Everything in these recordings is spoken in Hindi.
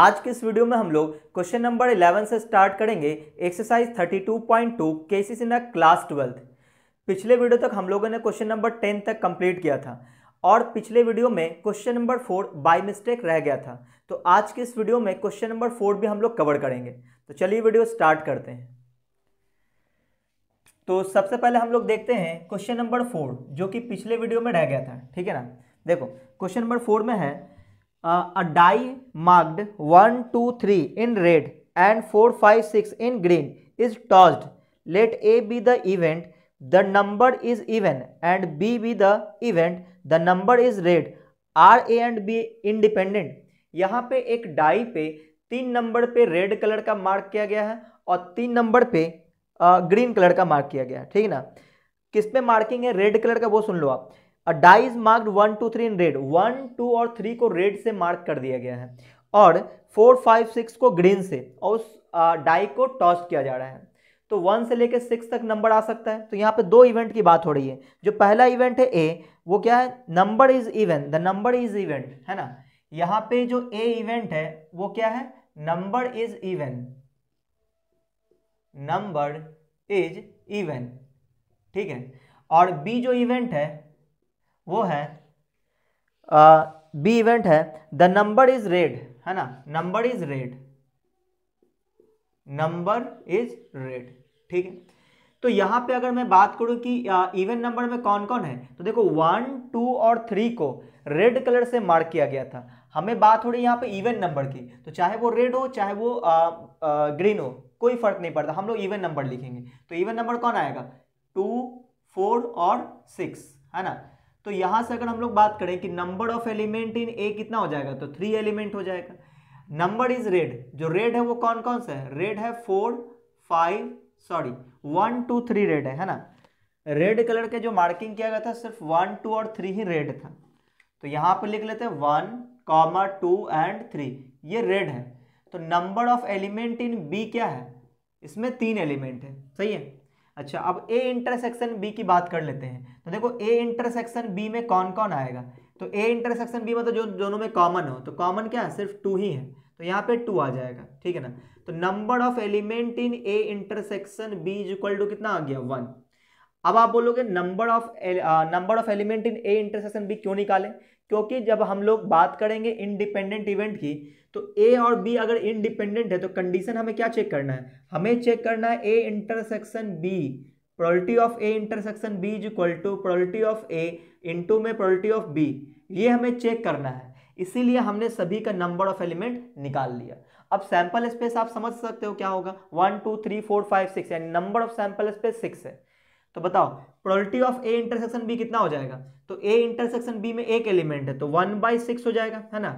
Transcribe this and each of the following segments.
आज के इस वीडियो में हम लोग क्वेश्चन नंबर 11 से स्टार्ट करेंगे exercise 32.2 KC Sinha class 12th। पिछले वीडियो तक हम लोगों ने क्वेश्चन नंबर 10 तक कंप्लीट किया था और पिछले वीडियो में क्वेश्चन नंबर 4 बाय मिस्टेक रह गया था, तो आज के इस वीडियो में क्वेश्चन नंबर 4 भी हम लोग कवर करेंगे। तो चलिए वीडियो स्टार्ट करते हैं। तो सबसे पहले हम लोग देखते हैं क्वेश्चन नंबर 4 जो कि पिछले वीडियो में रह गया था, ठीक है ना। देखो क्वेश्चन नंबर 4 में है a die marked 1, 2, 3 in red and 4, 5, 6 in green is tossed. Let A be the event, the number is even, and B be the event, the number is red. Are A and B independent? यहाँ पे एक डाई पे 3 नंबर पे रेड कलर का मार्क किया गया है और 3 नंबर पे ग्रीन कलर का मार्क किया गया है, ठीक है ना। किस पे मार्किंग है? रेड कलर का, वो सुन लो आप। Die is marked 1, 2, 3 in red, 1, 2 और 3 को रेड से मार्क कर दिया गया है और 4, 5, 6 को ग्रीन से, और उस डाई को टॉस किया जा रहा है। तो 1 से लेकर 6 तक नंबर आ सकता है। तो यहाँ पे 2 इवेंट की बात हो रही है। जो पहला इवेंट है ए, वो क्या है? Number is even, the number is event, है ना। यहाँ पे जो ए इवेंट है वो क्या है? Number is even, number is even, ठीक है। और बी जो इवेंट है वो है बी इवेंट है द नंबर इज रेड, है ना, number is red, number is red, ठीक है। तो यहाँ पे अगर मैं बात करूँ कि इवन नंबर में कौन कौन है, तो देखो 1, 2 और 3 को रेड कलर से मार्क किया गया था। हमें बात हो रही है यहाँ पे इवन नंबर की, तो चाहे वो रेड हो चाहे वो ग्रीन हो, कोई फर्क नहीं पड़ता, हम लोग इवन नंबर लिखेंगे। तो इवन नंबर कौन आएगा? 2, 4 और 6, है ना। तो यहाँ से अगर हम लोग बात करें कि number of element in A कितना हो जाएगा, तो 3 एलिमेंट हो जाएगा। नंबर इज रेड, जो रेड है वो कौन कौन सा है? रेड है 1, 2, 3 रेड है ना। रेड कलर के जो मार्किंग किया गया था सिर्फ 1, 2 और 3 ही रेड था। तो यहाँ पे लिख लेते हैं 1, 2 और 3, ये रेड है। तो number of element in B क्या है? इसमें 3 एलिमेंट है, सही है। अच्छा, अब ए इंटरसेक्शन बी की बात कर लेते हैं। तो देखो ए इंटरसेक्शन बी में कौन कौन आएगा? तो ए इंटरसेक्शन बी मतलब जो दोनों में कॉमन हो, तो कॉमन क्या है? सिर्फ 2 ही है, तो यहाँ पे 2 आ जाएगा, ठीक है ना। तो number of element in A intersection B is equal to कितना आ गया? 1। अब आप बोलोगे number of element in A intersection B क्यों निकालें? क्योंकि जब हम लोग बात करेंगे इंडिपेंडेंट इवेंट की, तो ए और बी अगर इंडिपेंडेंट है तो कंडीशन हमें क्या चेक करना है? हमें चेक करना है A intersection B, probability of A intersection B is equal to probability of A into में प्रोबेबिलिटी ऑफ बी, ये हमें चेक करना है। इसीलिए हमने सभी का नंबर ऑफ एलिमेंट निकाल लिया। अब सैंपल स्पेस आप समझ सकते हो क्या होगा? 1, 2, 3, 4, 5, 6, यानी नंबर ऑफ सैंपल स्पेस 6 है। तो बताओ probability of A intersection B कितना हो जाएगा? तो ए इंटरसेक्शन बी में 1 एलिमेंट है, तो 1/6 हो जाएगा, है ना।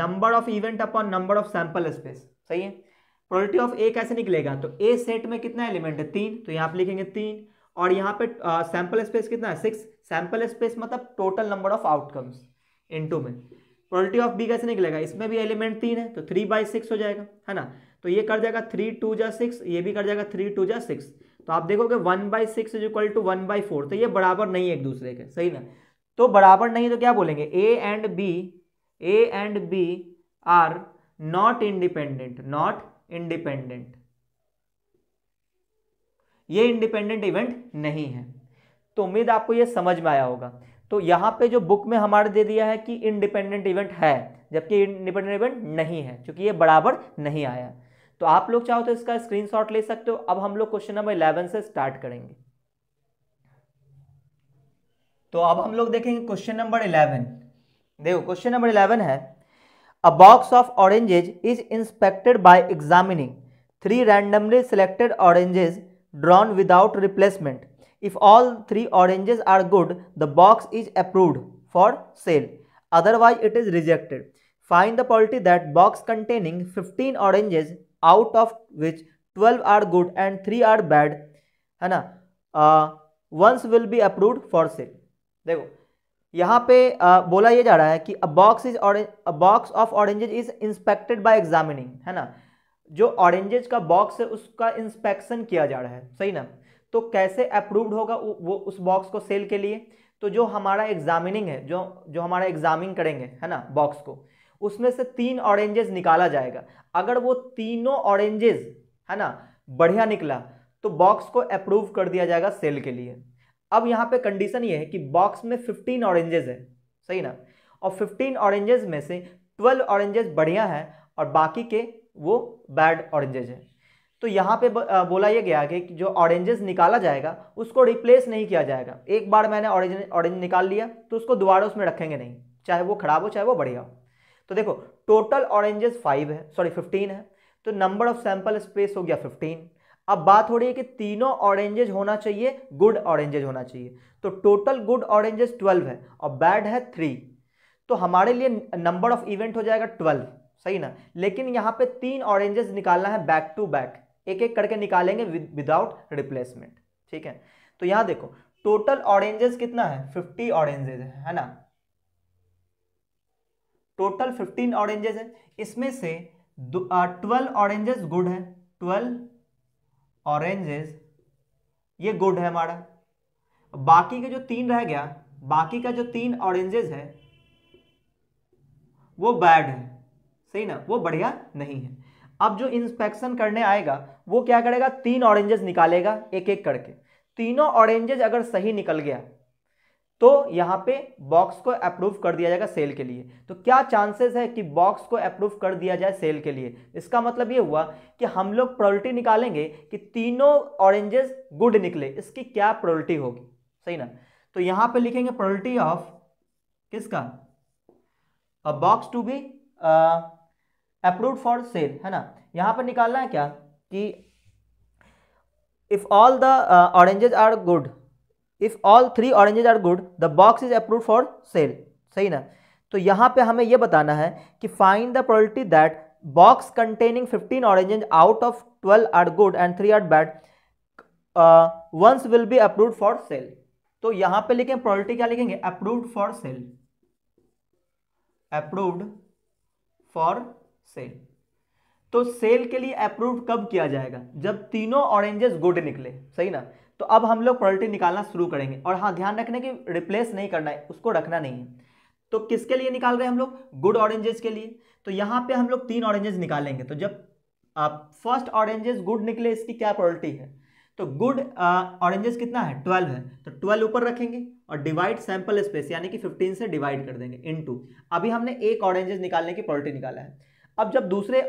Number of event upon number of sample space, सही है। प्रोबेबिलिटी ऑफ ए कैसे निकलेगा? तो ए सेट में कितना एलिमेंट है? 3, तो यहाँ पे लिखेंगे 3, और यहाँ पे सैंपल स्पेस कितना है? 6। सैंपल स्पेस मतलब total number of outcomes into में। प्रोबेबिलिटी ऑफ बी कैसे निकलेगा? इसमें भी एलिमेंट 3 है, तो 3/6 हो जाएगा, है ना। तो ये कर जाएगा 3×2 = 6, ये भी कर जाएगा 3×2 = 6। तो आप देखोगे 1/6 = 1/4, तो ये बराबर नहीं है एक दूसरे के, सही ना। तो बराबर नहीं तो क्या बोलेंगे? A and B are not independent, not independent, ये इंडिपेंडेंट इवेंट नहीं है। तो उम्मीद आपको ये समझ में आया होगा। तो यहाँ पे जो बुक में हमारे दे दिया है कि इंडिपेंडेंट इवेंट है, जबकि इंडिपेंडेंट इवेंट नहीं है, क्योंकि ये बराबर नहीं आया। तो आप लोग चाहो तो इसका स्क्रीनशॉट ले सकते हो। अब हम लोग क्वेश्चन नंबर 11 से स्टार्ट करेंगे। तो अब हम लोग देखेंगे क्वेश्चन नंबर 11। देखो क्वेश्चन नंबर 11 है a box of oranges is inspected by examining 3 randomly selected oranges drawn without replacement. If all 3 oranges are good the box is approved for sale, otherwise it is rejected. Find the probability that box containing 15 oranges out of which 12 are good and 3 are bad, है ना, once will be approved for sale. देखो यहाँ पे बोला ये जा रहा है कि a box of oranges is inspected by examining, है ना। जो ऑरेंजेज का बॉक्स है उसका इंस्पेक्शन किया जा रहा है, सही ना। तो कैसे अप्रूव्ड होगा वो उस बॉक्स को सेल के लिए? तो जो हमारा एग्जामिनिंग है, जो हमारा एग्जामिन करेंगे, है ना, बॉक्स को, उसमें से 3 ऑरेंजेस निकाला जाएगा। अगर वो तीनों ऑरेंजेस है ना बढ़िया निकला तो बॉक्स को अप्रूव कर दिया जाएगा सेल के लिए। अब यहाँ पे कंडीशन ये है कि बॉक्स में 15 ऑरेंजेस है, सही ना, और 15 ऑरेंजेस में से 12 ऑरेंजेस बढ़िया है और बाकी के वो बैड ऑरेंजेस हैं। तो यहाँ पे बोला यह गया कि जो ऑरेंजेस निकाला जाएगा उसको रिप्लेस नहीं किया जाएगा। एक बार मैंने ऑरेंज निकाल लिया तो उसको दोबारा उसमें रखेंगे नहीं, चाहे वो खराब हो चाहे वो बढ़िया हो। तो देखो टोटल ऑरेंजेस 15 है, तो नंबर ऑफ सैंपल स्पेस हो गया 15। अब बात हो रही है कि तीनों ऑरेंजेस होना चाहिए, गुड ऑरेंजेस होना चाहिए, तो टोटल गुड ऑरेंजेस 12 है और बैड है 3, तो हमारे लिए नंबर ऑफ इवेंट हो जाएगा 12, सही ना। लेकिन यहाँ पे 3 ऑरेंजेस निकालना है बैक टू बैक, एक एक करके निकालेंगे विदाउट रिप्लेसमेंट, ठीक है। तो यहाँ देखो टोटल ऑरेंजेस कितना है, 50 ऑरेंजेस है ना, टोटल 15 ऑरेंजेस है। इसमें से 12 ऑरेंजेस गुड है, 12 ऑरेंजेस ये गुड है हमारा, बाकी के जो 3 रह गया, बाकी का जो 3 ऑरेंजेस है वो बैड है, सही ना, वो बढ़िया नहीं है। अब जो इंस्पेक्शन करने आएगा वो क्या करेगा, 3 ऑरेंजेस निकालेगा एक एक करके, तीनों ऑरेंजेस अगर सही निकल गया तो यहाँ पे बॉक्स को अप्रूव कर दिया जाएगा सेल के लिए। तो क्या चांसेस है कि बॉक्स को अप्रूव कर दिया जाए सेल के लिए? इसका मतलब ये हुआ कि हम लोग प्रोबेबिलिटी निकालेंगे कि तीनों ऑरेंजेस गुड निकले, इसकी क्या प्रोबेबिलिटी होगी, सही ना। तो यहाँ पे लिखेंगे प्रोबेबिलिटी ऑफ किसका, a box to be approved for sale, है ना। यहाँ पर निकालना है क्या कि if all the oranges are good, if all 3 oranges are good the box is approved for sale, सही ना। तो यहाँ पे हमें यह बताना है कि find the probability that box containing 15 oranges out of 12 are good and 3 are bad once will be approved for sale. तो यहाँ पे लिखें प्रोबेबिलिटी, क्या लिखेंगे, approved for sale, approved for sale. तो सेल के लिए अप्रूव कब किया जाएगा, जब तीनों ऑरेंजेस गुड निकले, सही ना। तो अब हम लोग प्रोबेबिलिटी निकालना शुरू करेंगे, और हाँ ध्यान रखने कि रिप्लेस नहीं करना है, उसको रखना नहीं है। तो किसके लिए निकाल रहे हैं हम लोग, गुड ऑरेंजेस के लिए। तो यहाँ पे हम लोग 3 ऑरेंजेस निकालेंगे, तो जब आप फर्स्ट ऑरेंजेस गुड निकले इसकी क्या प्रोबेबिलिटी है, तो गुड ऑरेंजेस कितना है, 12 है, तो 12 ऊपर रखेंगे और डिवाइड सैंपल स्पेस यानी कि 15 से डिवाइड कर देंगे इनटू, अभी हमने एक ऑरेंजेस निकालने की प्रोबेबिलिटी निकाला है। अब जब दूसरे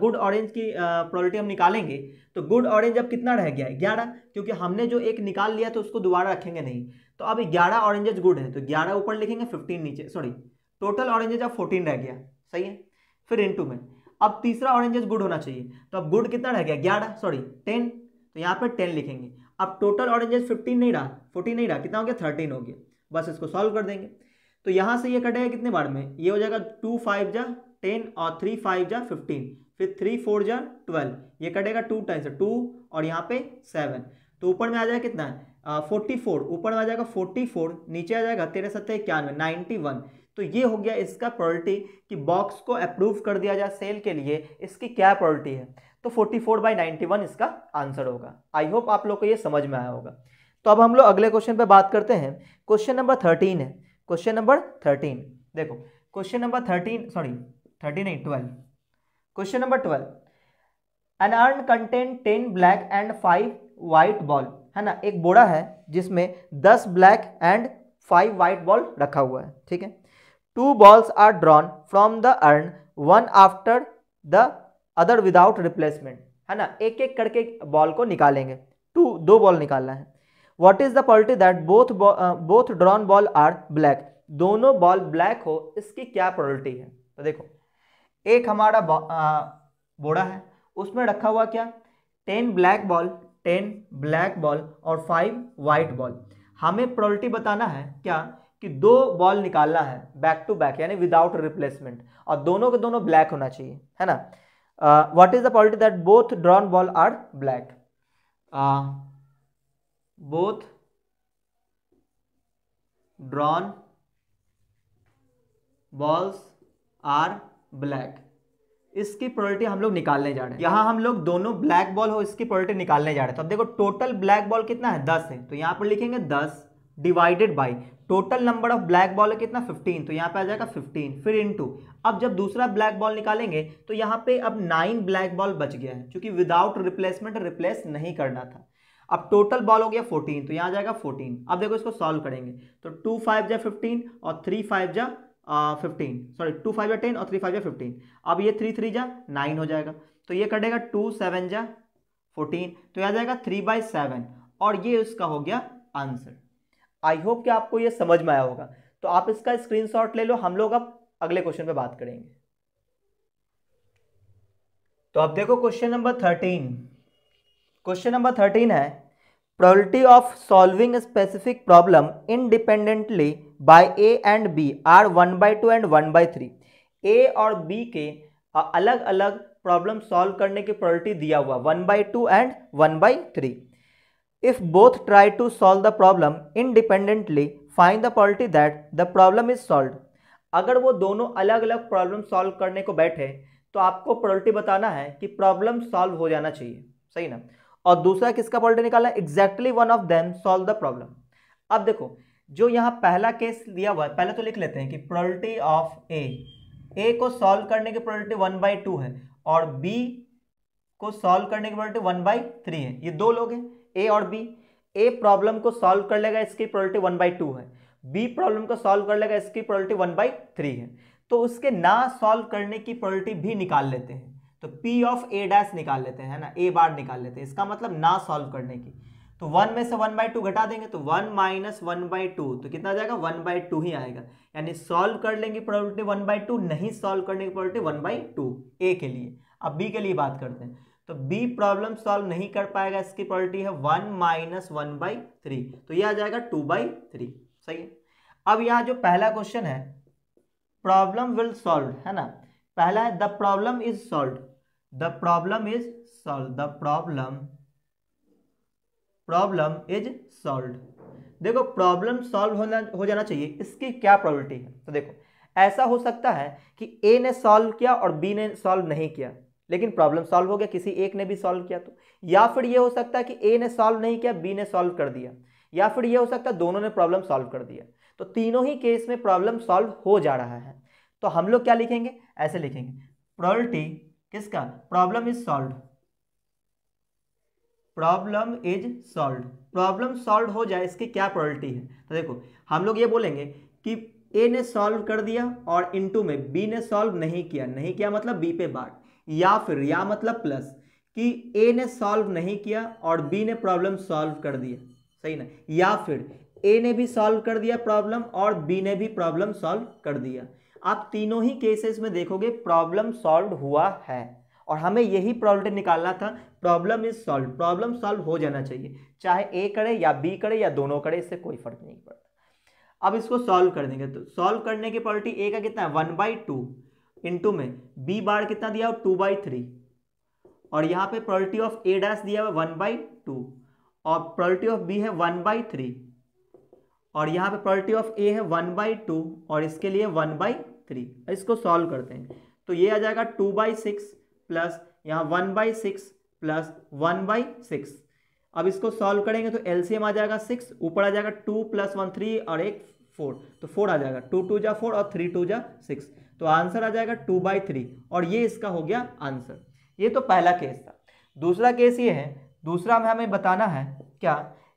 गुड ऑरेंज की प्रोबेबिलिटी हम निकालेंगे तो गुड ऑरेंज अब कितना रह गया है, 11, क्योंकि हमने जो एक निकाल लिया तो उसको दोबारा रखेंगे नहीं। तो अब 11 ऑरेंजेस गुड है, तो 11 ऊपर लिखेंगे, 15 नीचे, सॉरी टोटल ऑरेंजेज अब 14 रह गया, सही है, फिर इनटू में। अब तीसरा ऑरेंजेस गुड होना चाहिए, तो अब गुड कितना रह गया, 10, तो यहाँ पर 10 लिखेंगे। अब टोटल ऑरेंजेस 15 नहीं रहा, 14 नहीं रहा, कितना हो गया, 13 हो गया, बस इसको सॉल्व कर देंगे। तो यहाँ से ये कटेगा कितने बार में, ये हो जाएगा 2 5 जा 10 और 3 5 जा 15, फिर 3 4 जा 12, ये कटेगा 2 टाइम से 2 और यहाँ पे 7, तो ऊपर में आ जाएगा कितना है 44, ऊपर में आ जाएगा 44, नीचे आ जाएगा 13 7 91, तो ये हो गया इसका प्रोबेबिलिटी कि बॉक्स को अप्रूव कर दिया जाए सेल के लिए, इसकी क्या प्रोबेबिलिटी है, तो 44/91 इसका आंसर होगा। आई होप आप लोग को ये समझ में आया होगा। तो अब हम लोग अगले क्वेश्चन पे बात करते हैं, क्वेश्चन नंबर 13 है, क्वेश्चन नंबर 13 देखो, question number 12, question number 12, an urn contain 10 black and 5 white ball, है ना, एक बोरा है जिसमें 10 ब्लैक एंड 5 व्हाइट बॉल रखा हुआ है, ठीक है। 2 balls are drawn from the urn, 1 after the other without replacement, है ना, एक एक करके बॉल को निकालेंगे, 2 बॉल निकालना है। What is the probability that both drawn ball are black, दोनों बॉल ब्लैक हो, इसकी क्या प्रोबेबिलिटी है। तो देखो एक हमारा बोरा है, उसमें रखा हुआ क्या, 10 ब्लैक बॉल, 10 ब्लैक बॉल और 5 व्हाइट बॉल। हमें प्रोबेबिलिटी बताना है क्या कि 2 बॉल निकालना है बैक टू बैक यानी विदाउट रिप्लेसमेंट, और दोनों के दोनों ब्लैक होना चाहिए, है ना। What is the probability that both drawn ball are black? Both drawn balls are black. इसकी प्रोबेबिलिटी हम लोग निकालने जा रहे हैं। यहाँ हम लोग दोनों ब्लैक बॉल हो इसकी प्रोबेबिलिटी निकालने जा रहे हैं। तो अब देखो टोटल ब्लैक बॉल कितना है, 10 है, तो यहाँ पर लिखेंगे 10 divided by total number of black ball है कितना 15, तो यहाँ पे आ जाएगा 15, फिर इनटू, अब जब दूसरा ब्लैक बॉल निकालेंगे तो यहाँ पे अब 9 ब्लैक बॉल बच गया है क्योंकि विदाउट रिप्लेसमेंट रिप्लेस नहीं करना था। अब टोटल बॉल हो गया 14, तो यहाँ आ जाएगा 14। अब देखो इसको सॉल्व करेंगे तो 2 5 जा 15 और 3 5 जा 15, सॉरी 2 5 जा 10 और 3 5 जा 15। अब ये 3 3 जा 9 हो जाएगा, तो ये कटेगा 2 7 जा 14, तो यहाँ आ जाएगा 3/7 और ये उसका हो गया आंसर। आई होप कि आपको ये समझ में आया होगा, तो आप इसका स्क्रीनशॉट ले लो। हम लोग अब अगले क्वेश्चन पे बात करेंगे। तो अब देखो क्वेश्चन नंबर 13। क्वेश्चन नंबर 13 है probability of solving specific problem independently by A and B are 1/2 and 1/3। A और बी के अलग अलग प्रॉब्लम सॉल्व करने की प्रोबेबिलिटी दिया हुआ 1/2 and 1/3। If both try to solve the problem independently, find the probability that the problem is solved. अगर वो दोनों अलग अलग प्रॉब्लम सॉल्व करने को बैठे तो आपको प्रोबेबिलिटी बताना है कि प्रॉब्लम सॉल्व हो जाना चाहिए, सही ना। और दूसरा किसका प्रोबेबिलिटी निकाला, exactly one of them solve the problem. अब देखो जो यहाँ पहला केस लिया हुआ है, पहले तो लिख लेते हैं कि प्रोबेबिलिटी ऑफ ए को सॉल्व करने की प्रोबेबिलिटी 1/2 है और बी को सॉल्व करने की प्रोबेबिलिटी 1/3 है। ये दो लोग हैं ए और बी। ए प्रॉब्लम को सॉल्व कर लेगा, इसकी प्रोबेबिलिटी 1/2 है। बी प्रॉब्लम को सॉल्व कर लेगा, इसकी प्रोबेबिलिटी 1/3 है। तो उसके ना सॉल्व करने की प्रोबेबिलिटी भी निकाल लेते हैं, तो पी ऑफ ए डैश निकाल लेते हैं, है ना, ए बार निकाल लेते हैं। इसका मतलब ना सॉल्व करने की, तो 1 में से 1/2 घटा देंगे तो 1 - 1/2, तो कितना आ जाएगा 1/2 ही आएगा। यानी सॉल्व कर लेंगे प्रोबेबिलिटी 1/2, नहीं सॉल्व करने की प्रोबेबिलिटी 1/2 ए के लिए। अब बी के लिए बात करते हैं, तो B प्रॉब्लम सॉल्व नहीं कर पाएगा, इसकी प्रोबेबिलिटी है 1 - 1/3, तो यह आ जाएगा 2/3, सही है। अब यहाँ जो पहला क्वेश्चन है प्रॉब्लम विल सॉल्व, है ना, पहला है the problem is solve, the problem is solve, the problem is solve. देखो प्रॉब्लम सॉल्व हो जाना चाहिए, इसकी क्या प्रोबेबिलिटी है। तो देखो ऐसा हो सकता है कि A ने सॉल्व किया और B ने सॉल्व नहीं किया लेकिन प्रॉब्लम सॉल्व हो गया, किसी एक ने भी सॉल्व किया। तो या फिर ये हो सकता है कि ए ने सॉल्व नहीं किया, बी ने सॉल्व कर दिया, या फिर ये हो सकता है दोनों ने प्रॉब्लम सॉल्व कर दिया। तो तीनों ही केस में प्रॉब्लम सॉल्व हो जा रहा है। तो हम लोग क्या लिखेंगे, ऐसे लिखेंगे प्रोबेबिलिटी किसका, problem is solve, problem is solve. Problem solve हो जाए इसकी क्या प्रोबेबिलिटी है। तो देखो हम लोग ये बोलेंगे कि ए ने सॉल्व कर दिया और इनटू में बी ने सॉल्व नहीं किया, नहीं किया मतलब बी पे बांट, या फिर या मतलब प्लस कि ए ने सॉल्व नहीं किया और बी ने प्रॉब्लम सॉल्व कर दिया, सही ना, या फिर ए ने भी सॉल्व कर दिया प्रॉब्लम और बी ने भी प्रॉब्लम सॉल्व कर दिया। आप तीनों ही केसेस में देखोगे प्रॉब्लम सॉल्व हुआ है और हमें यही प्रॉब्लम निकालना था, problem is solve. Problem solve हो जाना चाहिए, चाहे ए करे या बी करे या दोनों करे, इससे कोई फर्क नहीं पड़ता। अब इसको सॉल्व कर देंगे, तो सॉल्व करने की प्रोबेबिलिटी ए का कितना है 1/2 इनटू में b बार कितना दिया हुआ 2/3 और यहाँ पे प्रोबेबिलिटी ऑफ a डैश दिया हुआ 1/2 और प्रोबेबिलिटी ऑफ b है 1/3 और यहाँ पे प्रोबेबिलिटी ऑफ a है 1/2 और इसके लिए 1/3। इसको सॉल्व करते हैं तो ये आ जाएगा 2/6 प्लस यहाँ 1/6 प्लस 1/6। अब इसको सॉल्व करेंगे तो एलसीएम आ जाएगा 6, ऊपर आ जाएगा 2 + 1 3 और 1 4, तो 4 आ जाएगा 2 2 जा 4 और 3 2 जा 6, तो आंसर आ जाएगा 2/3 और ये इसका हो गया आंसर। ये तो पहला केस था। दूसरा केस ये है, दूसरा में हमें बताना है क्या,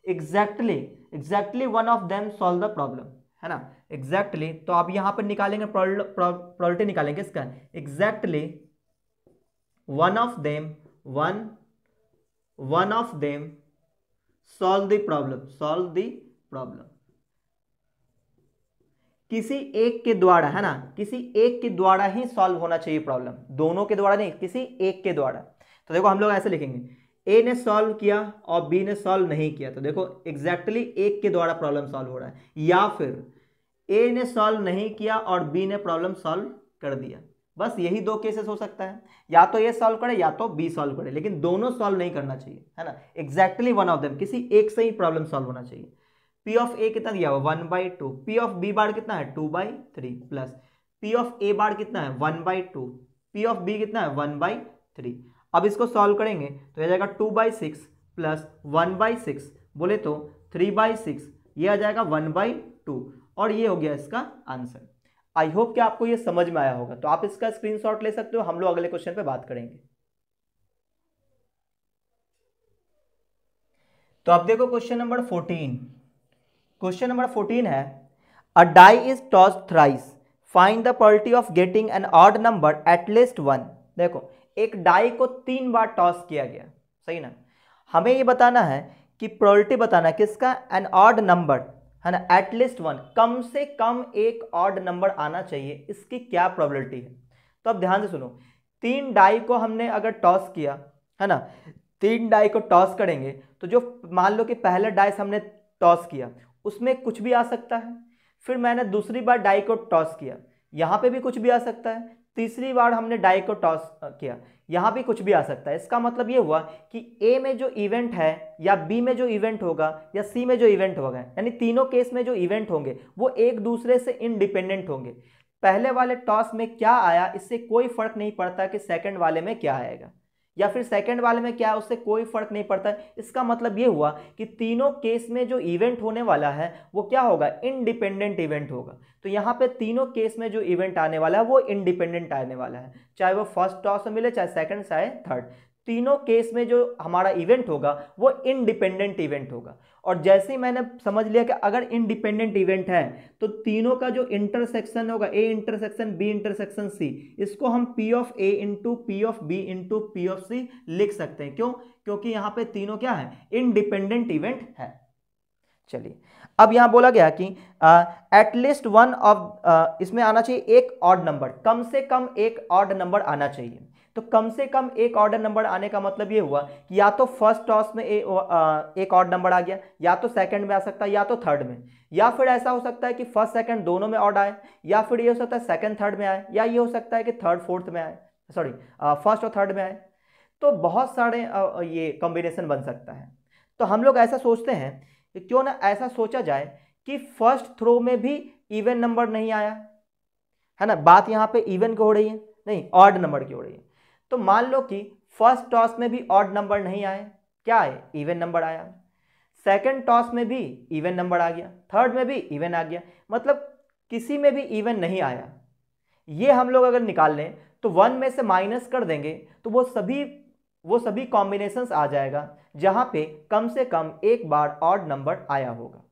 exactly one of them solve the problem, है ना, एग्जैक्टली। तो आप यहाँ पर निकालेंगे प्रोबेबिलिटी निकालेंगे इसका, exactly one of them solve the problem, किसी एक के द्वारा, है ना, किसी एक के द्वारा ही सॉल्व होना चाहिए प्रॉब्लम, दोनों के द्वारा नहीं, किसी एक के द्वारा। तो देखो हम लोग ऐसे लिखेंगे ए ने सॉल्व किया और बी ने सॉल्व नहीं किया, तो देखो एग्जैक्टली एक के द्वारा प्रॉब्लम सॉल्व हो रहा है, या फिर ए ने सॉल्व नहीं किया और बी ने प्रॉब्लम सॉल्व कर दिया। बस यही दो केसेस हो सकता है, या तो ए सॉल्व करे या तो बी सॉल्व करे, लेकिन दोनों सॉल्व नहीं करना चाहिए, है ना। एग्जैक्टली वन ऑफ देम, किसी एक से ही प्रॉब्लम सॉल्व होना चाहिए। P ऑफ A कितना दिया हुआ 1/2, P ऑफ B बार कितना है 2/3 plus P of A bar कितना है 1/2, P ऑफ B कितना है 1/3। अब इसको सॉल्व करेंगे तो यह जाएगा 2/6 प्लस 1/6 बोले तो 3/6 ये आ जाएगा 1/2 और ये हो गया इसका आंसर। आई होप कि आपको ये समझ में आया होगा, तो आप इसका स्क्रीनशॉट ले सकते हो, हम लोग अगले क्वेश्चन पे बात करेंगे। तो आप देखो क्वेश्चन नंबर 14। क्वेश्चन नंबर 14 है a die is tossed thrice, find the probability of getting an odd number at least one. देखो एक डाई को 3 बार टॉस किया गया, सही ना। हमें ये बताना है कि प्रोबेबिलिटी बताना किसका, एन ऑड नंबर है ना, एटलीस्ट वन, कम से कम एक ऑड नंबर आना चाहिए, इसकी क्या प्रोबेबिलिटी है। तो अब ध्यान से सुनो, 3 डाई को हमने अगर टॉस किया है ना, 3 डाई को टॉस करेंगे तो जो मान लो कि पहला डाइस हमने टॉस किया उसमें कुछ भी आ सकता है, फिर मैंने दूसरी बार डाई को टॉस किया, यहाँ पे भी कुछ भी आ सकता है, तीसरी बार हमने डाई को टॉस किया, यहाँ भी कुछ भी आ सकता है। इसका मतलब ये हुआ कि ए में जो इवेंट है या बी में जो इवेंट होगा या सी में जो इवेंट होगा, यानी तीनों केस में जो इवेंट होंगे वो एक दूसरे से इंडिपेंडेंट होंगे। पहले वाले टॉस में क्या आया इससे कोई फर्क नहीं पड़ता कि सेकंड वाले में क्या आएगा, या फिर सेकंड वाले में क्या है उससे कोई फर्क नहीं पड़ता। इसका मतलब ये हुआ कि तीनों केस में जो इवेंट होने वाला है वो क्या होगा, इंडिपेंडेंट इवेंट होगा। तो यहाँ पे तीनों केस में जो इवेंट आने वाला है वो इंडिपेंडेंट आने वाला है, चाहे वो फर्स्ट टॉस में मिले, चाहे सेकंड, चाहे थर्ड, तीनों केस में जो हमारा इवेंट होगा वो इंडिपेंडेंट इवेंट होगा। और जैसे ही मैंने समझ लिया कि अगर इंडिपेंडेंट इवेंट है तो तीनों का जो इंटरसेक्शन होगा, A intersection B intersection C, इसको हम P of A into P of B into P of C लिख सकते हैं। क्यों? क्योंकि यहाँ पे तीनों क्या है, इंडिपेंडेंट इवेंट है। चलिए, अब यहाँ बोला गया कि एटलीस्ट वन ऑफ, इसमें आना चाहिए एक ऑड नंबर, कम से कम एक ऑड नंबर आना चाहिए। तो कम से कम एक ऑड नंबर आने का मतलब ये हुआ कि या तो फर्स्ट टॉस में एक ऑड नंबर आ गया, या तो सेकंड में आ सकता है, या तो थर्ड में, या फिर ऐसा हो सकता है कि फर्स्ट सेकंड दोनों में ऑड आए, या फिर ये हो सकता है सेकंड थर्ड में आए, या ये हो सकता है कि थर्ड फोर्थ में आए, सॉरी फर्स्ट और थर्ड में आए। तो बहुत सारे ये कॉम्बिनेशन बन सकता है। तो हम लोग ऐसा सोचते हैं कि क्यों ना ऐसा सोचा जाए कि फर्स्ट थ्रो में भी इवन नंबर नहीं आया है ना, बात यहाँ पे इवन की हो रही है, नहीं ऑड नंबर की हो रही है। तो मान लो कि फर्स्ट टॉस में भी ऑड नंबर नहीं आए, क्या आए, इवन नंबर आया, सेकंड टॉस में भी इवन नंबर आ गया, थर्ड में भी इवन आ गया, मतलब किसी में भी इवन नहीं आया। ये हम लोग अगर निकाल लें तो 1 में से माइनस कर देंगे तो वो सभी कॉम्बिनेशंस आ जाएगा जहाँ पे कम से कम एक बार ऑड नंबर आया होगा।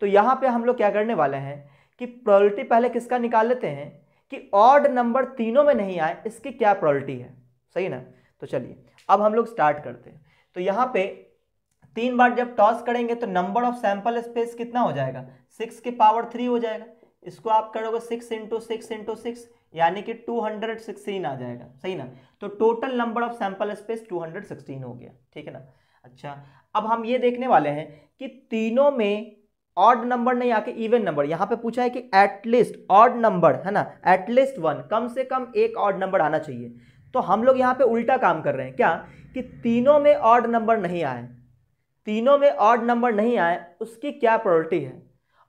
तो यहाँ पे हम लोग क्या करने वाले हैं कि प्रोबेबिलिटी पहले किसका निकाल लेते हैं कि ऑड नंबर तीनों में नहीं आए, इसकी क्या प्रोबेबिलिटी है, सही ना। तो चलिए अब हम लोग स्टार्ट करते हैं। तो यहाँ पे 3 बार जब टॉस करेंगे तो नंबर ऑफ सैंपल स्पेस कितना हो जाएगा, 6 की पावर 3 हो जाएगा। इसको आप करोगे 6 इंटू 6 इंटू 6 यानी कि 216 आ जाएगा, सही ना। तो total number of sample space 216 हो गया, ठीक है ना। अच्छा, अब हम ये देखने वाले हैं कि तीनों में ऑड नंबर नहीं आके इवन नंबर, यहाँ पे पूछा है कि एटलीस्ट ऑड नंबर है ना, एटलीस्ट वन, कम से कम एक ऑड नंबर आना चाहिए। तो हम लोग यहाँ पे उल्टा काम कर रहे हैं, क्या कि तीनों में ऑड नंबर नहीं आए, तीनों में ऑड नंबर नहीं आए उसकी क्या प्रोबेबिलिटी है,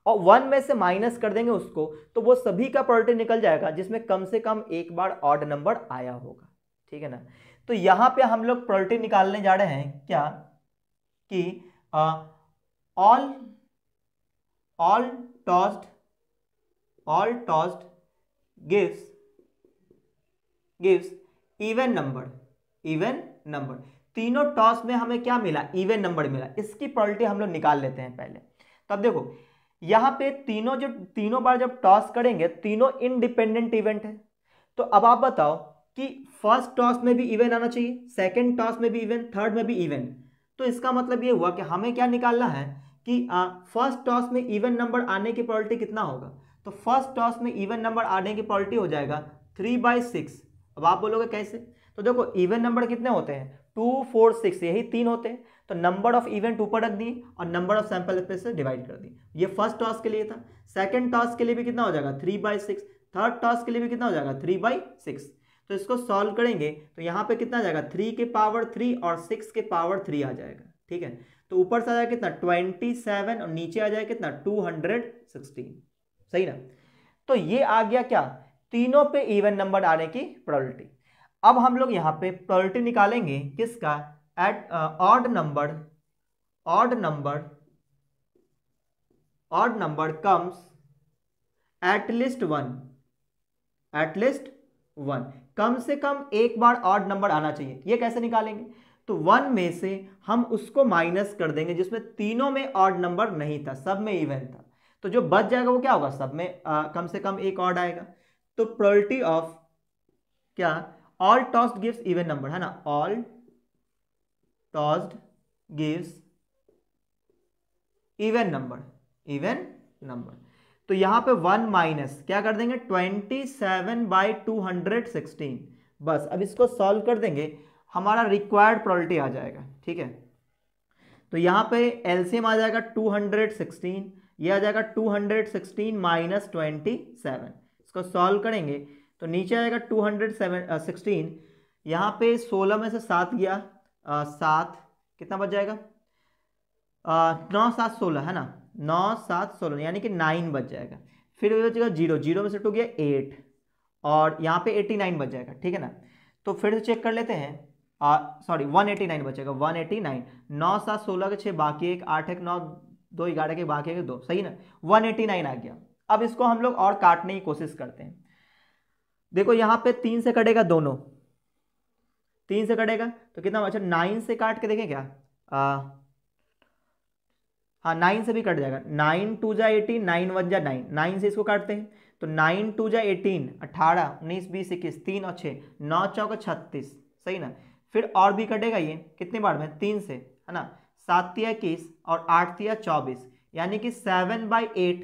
और 1 में से माइनस कर देंगे उसको तो वो सभी का प्रोबेबिलिटी निकल जाएगा जिसमें कम से कम एक बार ऑड नंबर आया होगा, ठीक है ना। तो यहाँ पर हम लोग प्रोबेबिलिटी निकालने जा रहे हैं क्या कि all tossed gives even number, तीनों टॉस में हमें क्या मिला, इवन नंबर मिला, इसकी प्रोबेबिलिटी हम लोग निकाल लेते हैं पहले। तब देखो यहाँ पे तीनों बार जब टॉस करेंगे तीनों इंडिपेंडेंट इवेंट है। तो अब आप बताओ कि फर्स्ट टॉस में भी इवन आना चाहिए, सेकंड टॉस में भी इवन, थर्ड में भी इवन। तो इसका मतलब ये हुआ कि हमें क्या निकालना है कि फर्स्ट टॉस में इवन नंबर आने की प्रोबेबिलिटी कितना होगा। तो फर्स्ट टॉस में इवन नंबर आने की प्रोबेबिलिटी हो जाएगा 3/6। अब आप बोलोगे कैसे, तो देखो इवन नंबर कितने होते हैं, 2, 4, 6, यही 3 होते हैं। तो नंबर ऑफ इवेंट ऊपर रख दिए और नंबर ऑफ सैंपल स्पेस से डिवाइड कर दिए। ये फर्स्ट टॉस के लिए था, सेकेंड टॉस के लिए भी कितना हो जाएगा 3/6, थर्ड टॉस के लिए भी कितना हो जाएगा 3/6। तो इसको सॉल्व करेंगे तो यहाँ पे कितना आ जाएगा 3 की पावर 3 और 6 की पावर 3 आ जाएगा, ठीक है। तो ऊपर से आ जाएगा कितना 27 और नीचे आ जाएगा कितना 216, सही ना। तो ये आ गया क्या, तीनों पे इवन नंबर आने की प्रोबेबिलिटी। अब हम लोग यहाँ पे प्रोबेबिलिटी निकालेंगे किसका, at odd number odd number comes at least 1, कम से कम एक बार ऑड नंबर आना चाहिए। ये कैसे निकालेंगे? तो 1 में से हम उसको माइनस कर देंगे जिसमें तीनों में ऑड नंबर नहीं था, सब में इवन था, तो जो बच जाएगा वो क्या होगा? सब में कम से कम एक ऑड आएगा। तो प्रोबेबिलिटी ऑफ क्या? All tossed gives even number, है ना, all tossed gives even number. तो यहाँ पे 1 माइनस क्या कर देंगे? 27/216। बस अब इसको सॉल्व कर देंगे, हमारा रिक्वायर्ड प्रोबेबिलिटी आ जाएगा। ठीक है, तो यहाँ पे एलसीएम आ जाएगा 216, ये आ जाएगा 216 माइनस 27। इसको सॉल्व करेंगे तो नीचे आएगा 216, यहाँ पे 16 में से 7 गया, 7 कितना बच जाएगा? 9 7 16, है ना, 9 7 16 यानी कि 9 बच जाएगा। फिर बचेगा 0 में से 2 गया 8 और यहाँ पे 89 बच जाएगा। ठीक है ना, तो फिर से चेक कर लेते हैं, सॉरी 189 बचेगा, 189, 9 7 16 के 6 बाकी एक, 8 1 9 2 11 के बाकी एक 2, सही ना, 189 आ गया। अब इसको हम लोग और काटने की कोशिश करते हैं। देखो यहाँ पे 3 से कटेगा, दोनों 3 से कटेगा तो कितना? अच्छा 9 से काट के देखें क्या, हाँ 9 से भी कट जाएगा, 9 2 जा 18, 9 1 जा 9, 9 से इसको काटते हैं तो 9 2 जा 18, 18 19 20 21, 3 और 6, 9 4 36, सही ना। फिर और भी कटेगा, ये कितनी बार में? 3 से, है ना, 7 3 21 और 8 3 24, यानी कि 7/8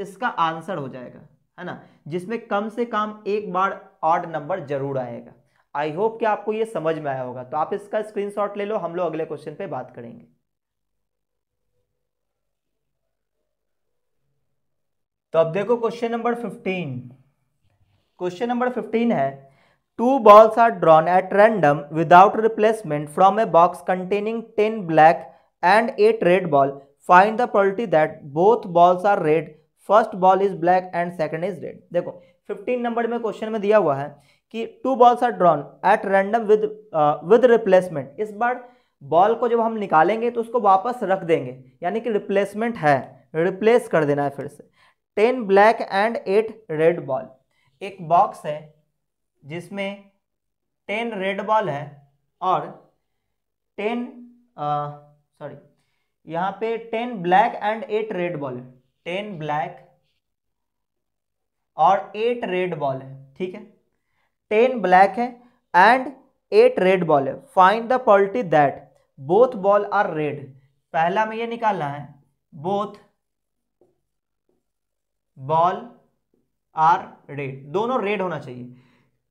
इसका आंसर हो जाएगा, है ना, जिसमें कम से कम एक बार ऑड नंबर जरूर आएगा। आई होप कि आपको ये समझ में आया होगा। तो आप इसका स्क्रीनशॉट ले लो, हम लोग अगले क्वेश्चन पे बात करेंगे। तो अब देखो क्वेश्चन नंबर 15। क्वेश्चन नंबर 15 है, 2 balls are drawn at random without replacement from a box containing 10 black and 8 red ball, find the probability that both balls are red, first ball is black and second is red. देखो 15 नंबर में क्वेश्चन में दिया हुआ है कि 2 balls are drawn at random with replacement. इस बार बॉल को जब हम निकालेंगे तो उसको वापस रख देंगे, यानी कि रिप्लेसमेंट है, रिप्लेस कर देना है फिर से। 10 ब्लैक एंड 8 रेड बॉल, एक बॉक्स है जिसमें 10 रेड बॉल है और 10 ब्लैक एंड 8 रेड बॉल है, 10 ब्लैक और 8 रेड बॉल है। ठीक है, 10 ब्लैक है एंड 8 रेड बॉल है। Find the probability that both ball are red. पहला में ये निकालना है बोथ बॉल आर रेड, दोनों रेड होना चाहिए।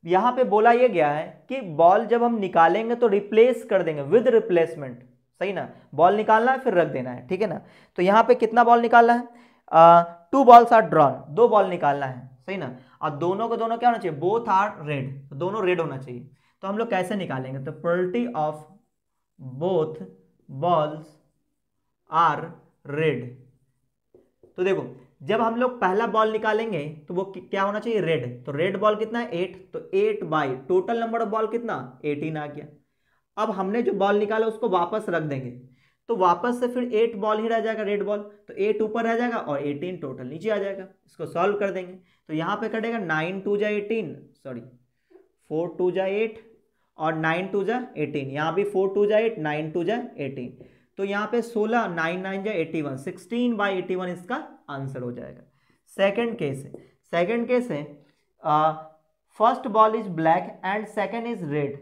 यहां पे बोला ये गया है कि बॉल जब हम निकालेंगे तो रिप्लेस कर देंगे विद रिप्लेसमेंट, सही ना, बॉल निकालना है फिर रख देना है। ठीक है ना, तो यहाँ पे कितना बॉल निकालना है? 2 बॉल्स आर ड्रॉन, 2 बॉल निकालना है, सही ना, और दोनों के दोनों क्या होना चाहिए? बोथ आर रेड, दोनों रेड होना चाहिए। तो हम लोग कैसे निकालेंगे? तो probability of both balls are red. तो देखो जब हम लोग पहला बॉल निकालेंगे तो वो क्या होना चाहिए? रेड। तो रेड बॉल कितना है? 8, तो 8 by total number of ball कितना? 18 आ गया। अब हमने जो बॉल निकाला उसको वापस रख देंगे तो वापस से फिर 8 बॉल ही रह जाएगा, रेड बॉल, तो 8 ऊपर रह जाएगा और 18 टोटल नीचे आ जाएगा। इसको सॉल्व कर देंगे तो यहाँ पे कटेगा 4 2 जा 8 और 9 2 जा 18, यहाँ भी 4 2 जा 8, 9 2 जा 18, तो यहाँ पे 16, 9 9 जा 81, 16/81 इसका आंसर हो जाएगा। सेकेंड केस है, first ball is black and second is red.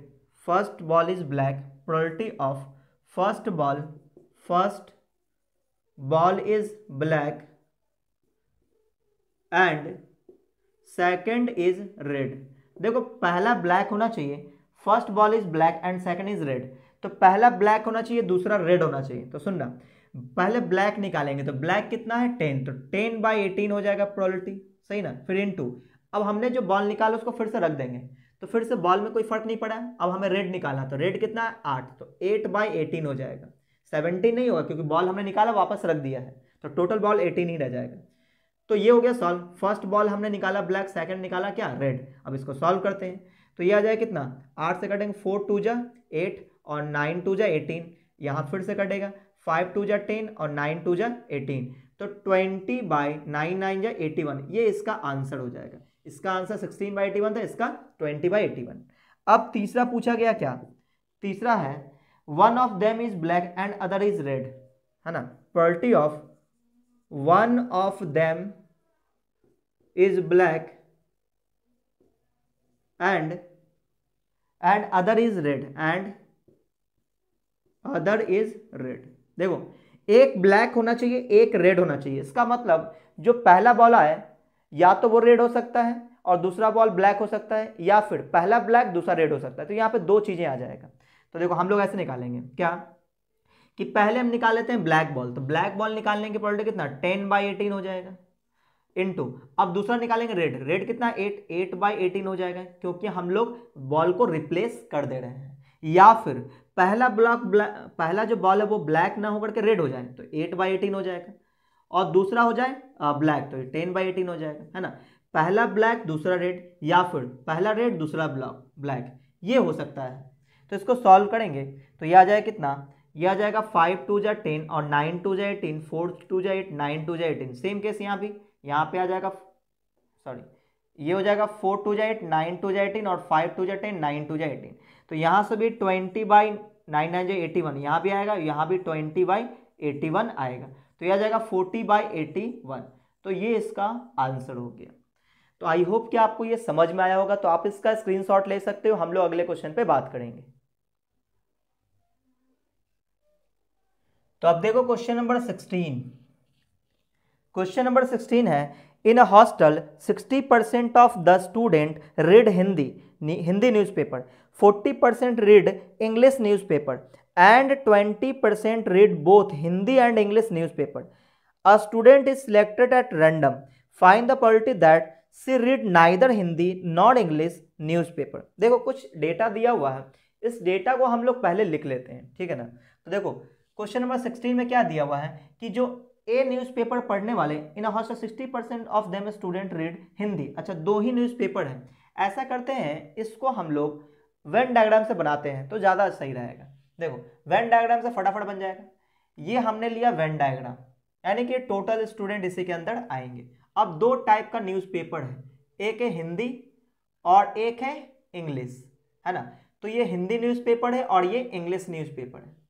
First ball is black, probability of first ball is black and second is red. देखो पहला ब्लैक होना चाहिए, first ball is black and second is red, तो पहला ब्लैक होना चाहिए, दूसरा रेड होना चाहिए। तो सुनना, पहले ब्लैक निकालेंगे तो ब्लैक कितना है? 10, तो 10/18 हो जाएगा प्रोबेबिलिटी, सही ना, फिर इन 2। अब हमने जो बॉल निकाला उसको फिर से रख देंगे तो फिर से बॉल में कोई फर्क नहीं पड़ा। अब हमें रेड निकालना, तो रेड कितना है? 8, तो 8/18 हो जाएगा, 17 नहीं होगा क्योंकि बॉल हमने निकाला वापस रख दिया है, तो टोटल बॉल 18 ही रह जाएगा। तो ये हो गया सॉल्व। फर्स्ट बॉल हमने निकाला ब्लैक, सेकंड निकाला क्या? रेड। अब इसको सॉल्व करते हैं तो ये आ जाएगा कितना? 8 से कटेंगे 4 2 जा 8 और 9 2 जा 18, यहाँ फिर से कटेगा 5 2 जा 10 और 9 2 जा 18, तो 20/99 या 81 ये इसका आंसर हो जाएगा। इसका आंसर 16/81 था, इसका 20/81। अब तीसरा पूछा गया क्या, तीसरा है one of them is black and other is red, है ना। Property of one of them is black and other is red, and other is red. देखो एक ब्लैक होना चाहिए, एक रेड होना चाहिए। इसका मतलब जो पहला बॉल आए या तो वो रेड हो सकता है और दूसरा बॉल ब्लैक हो सकता है, या फिर पहला ब्लैक दूसरा रेड हो सकता है। तो यहाँ पे दो चीजें आ जाएगा। तो देखो हम लोग ऐसे निकालेंगे क्या, कि पहले हम निकाल लेते हैं ब्लैक बॉल। तो ब्लैक बॉल निकालने की प्रॉपर्टी कितना 10/18 हो जाएगा इनटू, अब दूसरा निकालेंगे रेड, रेड कितना 8/18 हो जाएगा, क्योंकि हम लोग बॉल को रिप्लेस कर दे रहे हैं। या फिर पहला पहला जो बॉल है वो ब्लैक ना होकर के रेड हो जाए तो 8/18 हो जाएगा, और दूसरा हो जाए ब्लैक तो 10/18 हो जाएगा, है ना। पहला ब्लैक दूसरा रेड, या फिर पहला रेड दूसरा ब्लैक, ये हो सकता है। तो इसको सॉल्व करेंगे तो यह आ जाएगा कितना, यह आ जाएगा 5 2 जा 10 और 9 2 जा 18, 4 2 जा 8, 9 2 जा 18। सेम केस यहाँ भी, यहाँ पे आ जाएगा, सॉरी ये हो जाएगा 4 2 जा 8, 9 2 जा 18 और 5 2 जा 10, 9 2 जा 18। तो यहाँ से भी 20/99 81 यहाँ भी आएगा, यहाँ भी 20/81 आएगा, तो यह जाएगा 40/81। तो ये इसका आंसर हो गया। तो आई होप कि आपको ये समझ में आया होगा। तो आप इसका स्क्रीनशॉट ले सकते हो, हम लोग अगले क्वेश्चन पे बात करेंगे। तो अब देखो क्वेश्चन नंबर 16। क्वेश्चन नंबर 16 है in a hostel 60% of the student read Hindi newspaper, 40% read English newspaper and 20% read both Hindi and English newspaper. A student is selected at random, find the property that she read neither Hindi not English newspaper. देखो कुछ डेटा दिया हुआ है, इस डेटा को हम लोग पहले लिख लेते हैं, ठीक है ना। तो देखो क्वेश्चन नंबर 16 में क्या दिया हुआ है कि जो ए न्यूज़पेपर पढ़ने वाले in a hostel 60% of them student read Hindi. अच्छा दो ही न्यूज़पेपर हैं, ऐसा करते हैं इसको हम लोग वेन डायग्राम से बनाते हैं तो ज़्यादा सही रहेगा। देखो वेन डायग्राम से फटाफट बन जाएगा, ये हमने लिया वेन डायग्राम, यानी कि टोटल स्टूडेंट इसी के अंदर आएंगे। अब दो टाइप का न्यूज़पेपर है, एक है हिंदी और एक है इंग्लिश, है ना। तो ये हिंदी न्यूज़पेपर है और ये इंग्लिश न्यूज़पेपर है।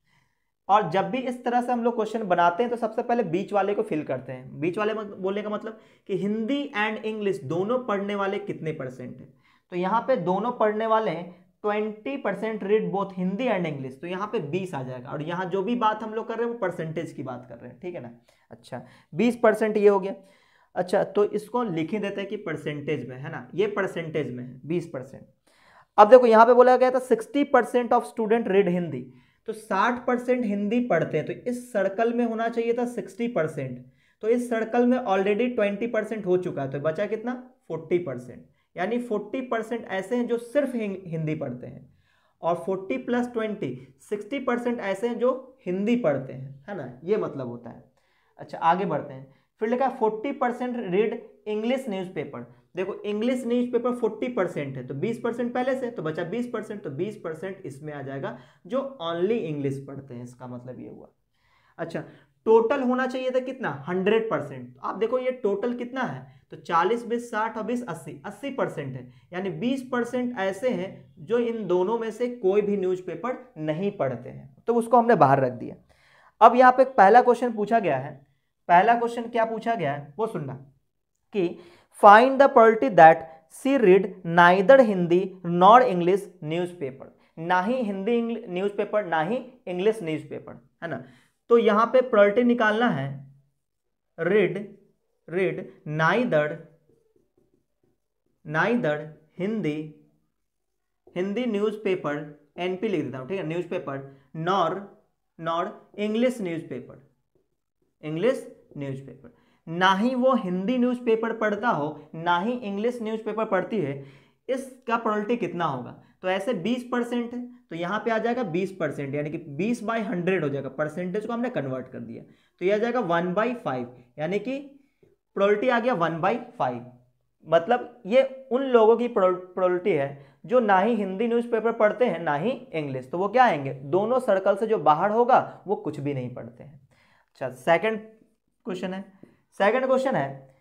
और जब भी इस तरह से हम लोग क्वेश्चन बनाते हैं तो सबसे पहले बीच वाले को फिल करते हैं। बीच वाले बोलने का मतलब कि हिंदी एंड इंग्लिश दोनों पढ़ने वाले कितने परसेंट हैं। तो यहाँ पे दोनों पढ़ने वाले हैं 20% read both Hindi and English, तो यहाँ पे 20 आ जाएगा। और यहाँ जो भी बात हम लोग कर रहे हैं वो परसेंटेज की बात कर रहे हैं, ठीक है ना। अच्छा 20% ये हो गया। अच्छा तो इसको लिख ही देते हैं कि परसेंटेज में, है ना, ये परसेंटेज में है 20%। अब देखो यहाँ पे बोला गया था 60% ऑफ स्टूडेंट रीड हिंदी, तो 60% हिंदी पढ़ते हैं, तो इस सर्कल में होना चाहिए था 60%। तो इस सर्कल में ऑलरेडी 20% हो चुका है, तो बचा कितना 40%, यानी 40% ऐसे हैं जो सिर्फ हिंदी पढ़ते हैं, और 40 + 20 60% ऐसे हैं जो हिंदी पढ़ते हैं, है ना, ये मतलब होता है। अच्छा आगे बढ़ते हैं, फिर लिखा 40% रीड इंग्लिश न्यूज़पेपर। देखो इंग्लिश न्यूज़पेपर 40% है, तो 20% पहले से, तो बचा 20%, तो 20% इसमें आ जाएगा जो ओनली इंग्लिश पढ़ते हैं, इसका मतलब ये हुआ। अच्छा टोटल होना चाहिए था कितना 100%। आप देखो ये टोटल कितना है, तो 40 20 60 और 20 80, 80% है, यानी 20% ऐसे हैं जो इन दोनों में से कोई भी न्यूज़पेपर नहीं पढ़ते हैं, तो उसको हमने बाहर रख दिया। अब यहाँ पे पहला क्वेश्चन पूछा गया है, पहला क्वेश्चन क्या पूछा गया है वो सुनना, कि find the property that she read neither Hindi nor English newspaper. ना ही हिंदी न्यूज़पेपर ना ही इंग्लिश न्यूज़पेपर, है ना। तो यहाँ पे प्रॉपर्टी निकालना है read neither Hindi newspaper, NP लिख देता हूँ, ठीक है, न्यूज़पेपर नॉर इंग्लिश न्यूज़पेपर। ना ही वो हिंदी न्यूज़पेपर पढ़ता हो ना ही इंग्लिश न्यूज़पेपर पढ़ती है, इसका प्रोबेबिलिटी कितना होगा, तो ऐसे 20% है, तो यहाँ पे आ जाएगा 20%, यानी कि 20/100 हो जाएगा, परसेंटेज को हमने कन्वर्ट कर दिया, तो यह आ जाएगा 1/5, यानी कि प्रोबेबिलिटी आ गया 1/5। मतलब ये उन लोगों की प्रोबेबिलिटी है जो ना ही हिंदी न्यूज़पेपर पढ़ते हैं ना ही इंग्लिश, तो वो क्या आएंगे, दोनों सर्कल से जो बाहर होगा वो कुछ भी नहीं पढ़ते हैं। अच्छा सेकेंड क्वेश्चन है। सेकंड क्वेश्चन है,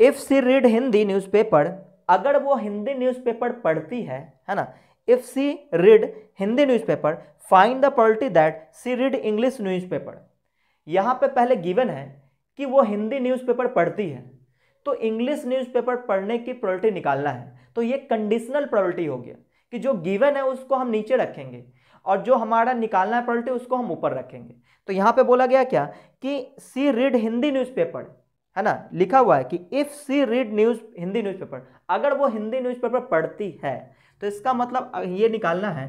if she read Hindi newspaper, अगर वो हिंदी न्यूज़पेपर पढ़ती है ना, if she read Hindi newspaper find the polity that she read English newspaper. यहाँ पे पहले गिवन है कि वो हिंदी न्यूज़पेपर पढ़ती है, तो इंग्लिश न्यूज़पेपर पढ़ने की प्रोबेबिलिटी निकालना है, तो ये कंडीशनल प्रोबेबिलिटी हो गया कि जो गिवन है उसको हम नीचे रखेंगे और जो हमारा निकालना है प्रोबेबिलिटी उसको हम ऊपर रखेंगे। तो यहाँ पे बोला गया क्या कि सी रीड हिंदी न्यूज़पेपर, है ना, लिखा हुआ है कि if she read Hindi newspaper, अगर वो हिंदी न्यूज़पेपर पढ़ती है, तो इसका मतलब ये निकालना है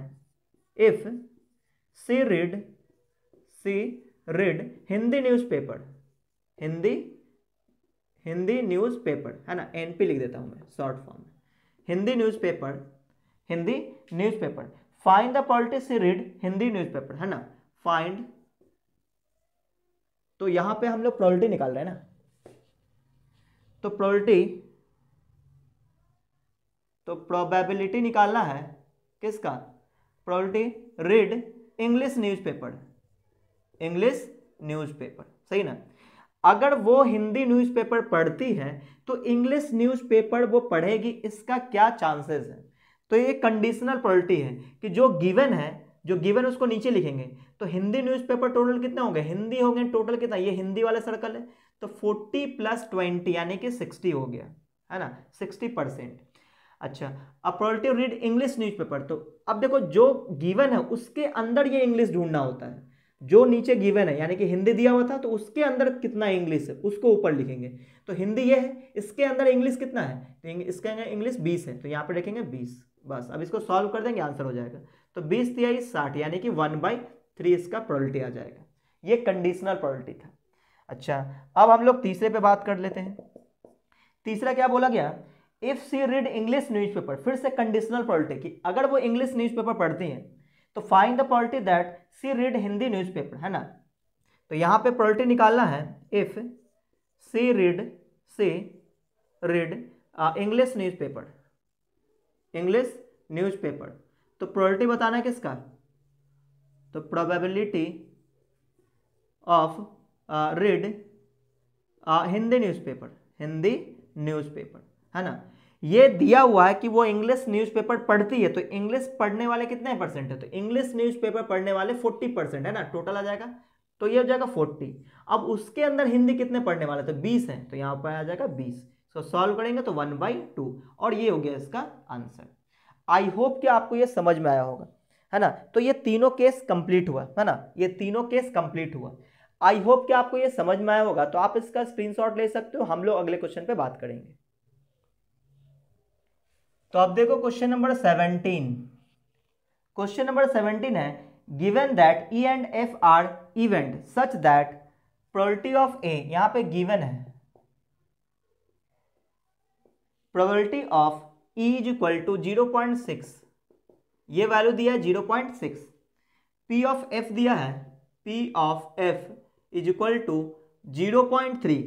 if she read Hindi newspaper, Hindi newspaper, है ना, एनपी लिख देता हूँ मैं शॉर्ट फॉर्म में, Hindi newspaper find the polity she read Hindi newspaper, है ना, फाइंड, तो यहाँ पे हम लोग प्रोबेबिलिटी निकाल रहे हैं ना, तो प्रोबेबिलिटी निकालना है किसका, प्रोबेबिलिटी रीड इंग्लिश न्यूज़पेपर, सही ना। अगर वो हिंदी न्यूज़पेपर पढ़ती है तो इंग्लिश न्यूज़पेपर वो पढ़ेगी, इसका क्या चांसेस है, तो ये कंडीशनल प्रोबेबिलिटी है कि जो गिवन उसको नीचे लिखेंगे। तो हिंदी न्यूज़पेपर टोटल कितने होंगे, हिंदी हो गए टोटल कितना, ये हिंदी वाले सर्कल है, तो 40 + 20 यानी कि 60 हो गया, है ना, 60%। अच्छा, अब प्रोबेबिलिटी रीड इंग्लिश न्यूज़पेपर, तो अब देखो जो गिवन है उसके अंदर ये इंग्लिश ढूंढना होता है, जो नीचे गिवन है यानी कि हिंदी दिया हुआ था तो उसके अंदर कितना इंग्लिश है उसको ऊपर लिखेंगे। तो हिंदी ये है, इसके अंदर इंग्लिश कितना है, तो इसके अंदर इंग्लिश 20 है, तो यहाँ पर लिखेंगे 20, बस। अब इसको सॉल्व कर देंगे, आंसर हो जाएगा, तो 20 × 30 = 60, यानी कि 1/3 इसका प्रोबेबिलिटी आ जाएगा। ये कंडीशनल प्रोबेबिलिटी था। अच्छा, अब हम लोग तीसरे पे बात कर लेते हैं। तीसरा क्या बोला गया, if she read English newspaper, फिर से कंडीशनल प्रोबेबिलिटी कि अगर वो इंग्लिश न्यूज़पेपर पढ़ती हैं तो find the probability that she read Hindi newspaper, है ना, तो यहाँ पे प्रोबेबिलिटी निकालना है if she read English newspaper, तो प्रोबेबिलिटी बताना है किसका, तो probability of read Hindi newspaper, है ना। ये दिया हुआ है कि वो इंग्लिश न्यूज़पेपर पढ़ती है, तो इंग्लिश पढ़ने वाले कितने परसेंट है, तो इंग्लिश न्यूज़पेपर पढ़ने वाले 40%, है ना, टोटल आ जाएगा, तो ये हो जाएगा 40। अब उसके अंदर हिंदी कितने पढ़ने वाले, तो 20 है, तो यहाँ पर आ जाएगा 20, इसको सॉल्व करेंगे तो 1/2, और ये हो गया इसका आंसर। आई होप कि आपको ये समझ में आया होगा, है ना। तो ये तीनों केस कंप्लीट हुआ, है ना, ये तीनों केस कंप्लीट हुआ। आई होप कि आपको ये समझ में आया होगा, तो आप इसका स्क्रीनशॉट ले सकते हो, हम लोग अगले क्वेश्चन पर बात करेंगे। तो अब देखो क्वेश्चन नंबर 17। क्वेश्चन नंबर 17 है, given that E and F are event such that probability of A, यहाँ पे गिवन है probability of E is equal to 0.6, ये वैल्यू दिया है 0.6, पी ऑफ एफ दिया है, P of F is equal to 0.3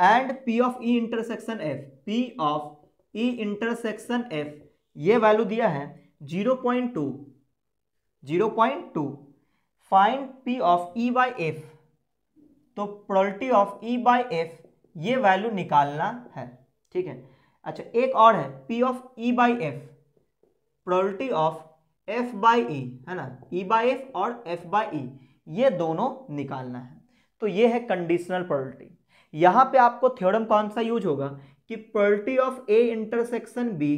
and P of E intersection F, P of E intersection F ये वैल्यू दिया है 0.2। Find P of E by F, तो probability of E by F ये वैल्यू निकालना है, ठीक है। अच्छा, एक और है P of E by F, probability of F by E, है ना, E बाई F और F बाई E ये दोनों निकालना है। तो ये है कंडीशनल प्रोबेबिलिटी। यहाँ पे आपको थ्योरम कौन सा यूज होगा कि probability of A intersection B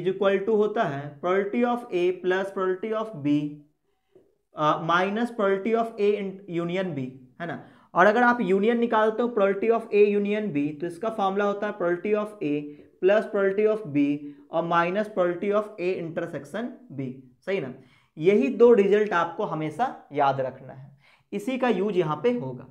is equal to होता है probability of A plus probability of B minus probability of A union B, है ना। और अगर आप यूनियन निकालते हो probability of A union B, तो इसका फॉर्मूला होता है probability of A plus probability of B और minus probability of A intersection B, सही ना। यही दो रिजल्ट आपको हमेशा याद रखना है, इसी का यूज यहाँ पे होगा।